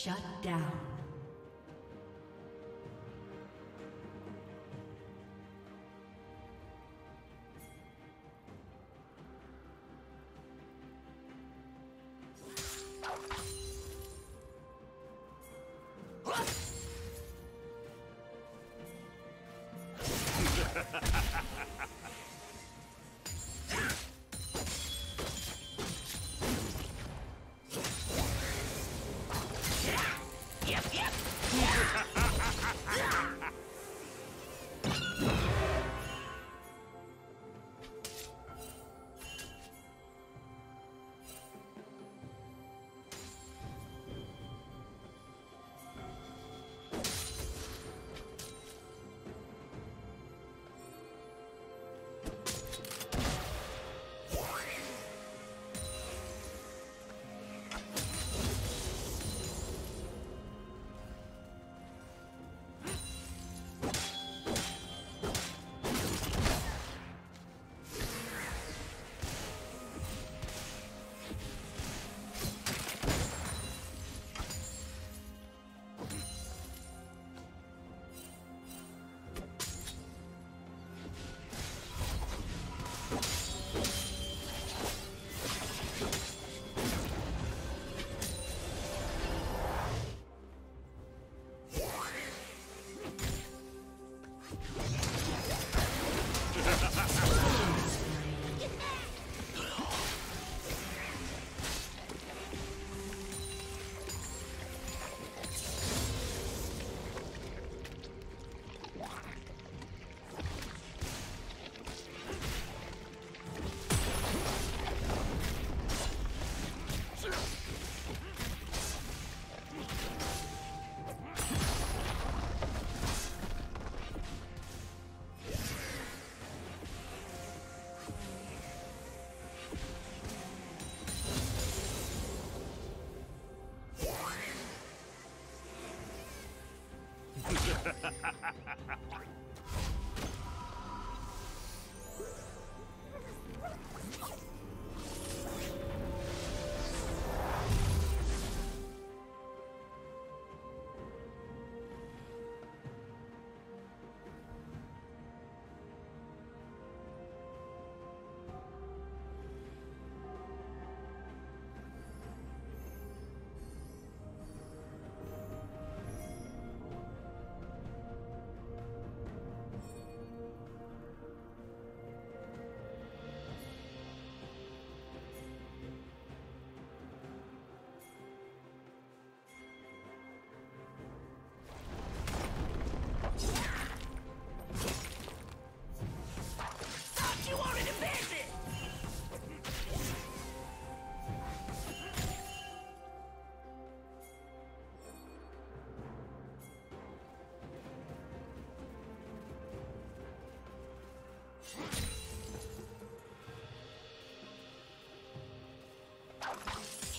Shut down.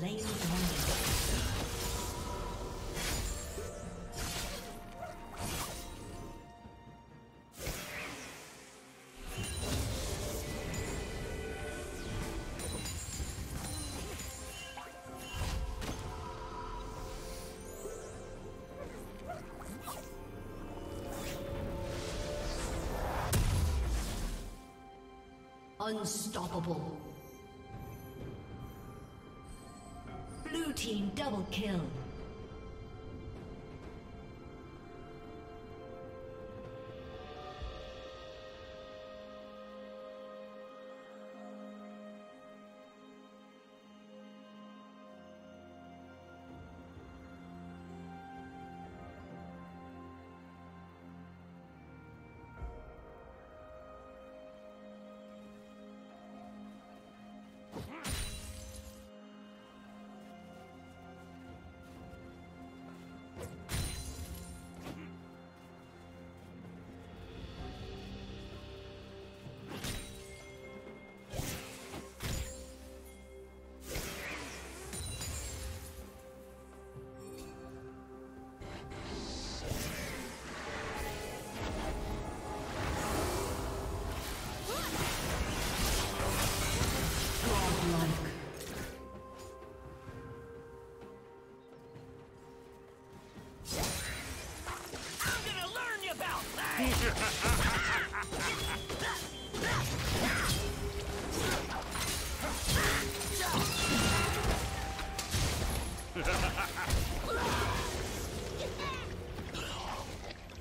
Lady unstoppable. Team double kill.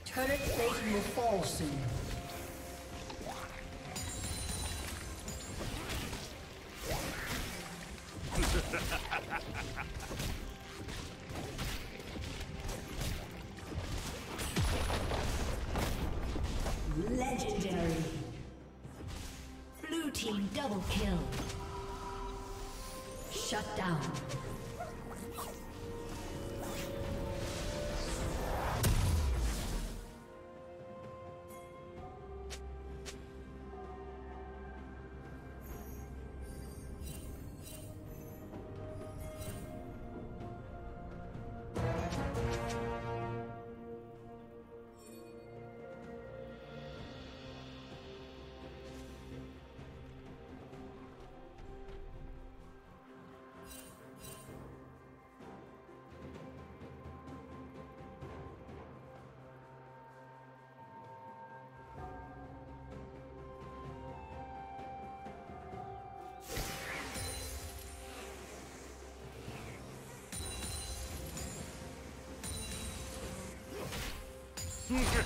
Turret plate will fall soon. Double kill. Shut down.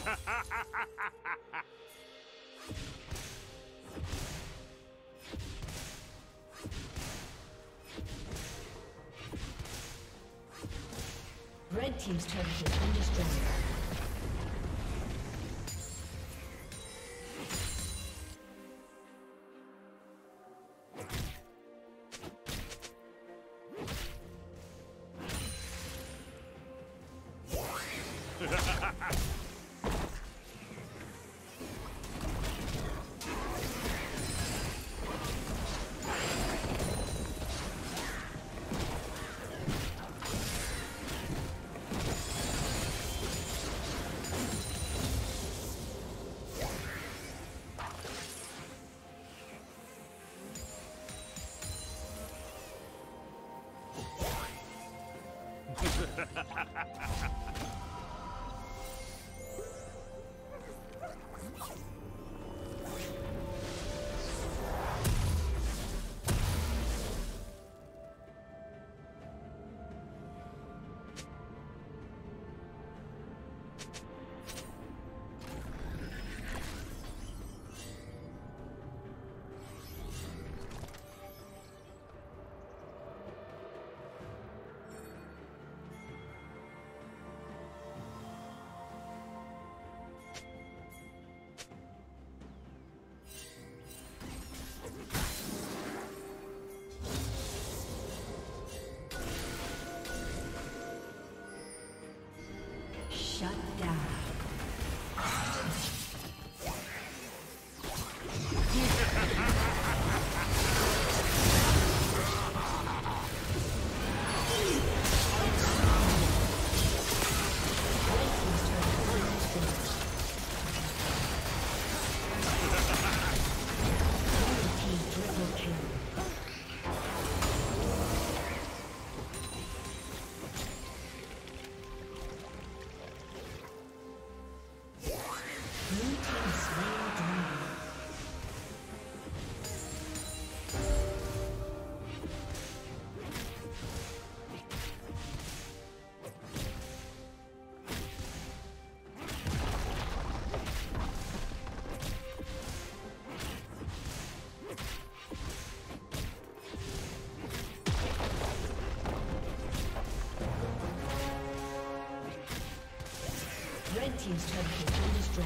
Ha ha ha ha ha ha! Red team's turret has been destroyed. Shut down. Team's turret has been destroyed.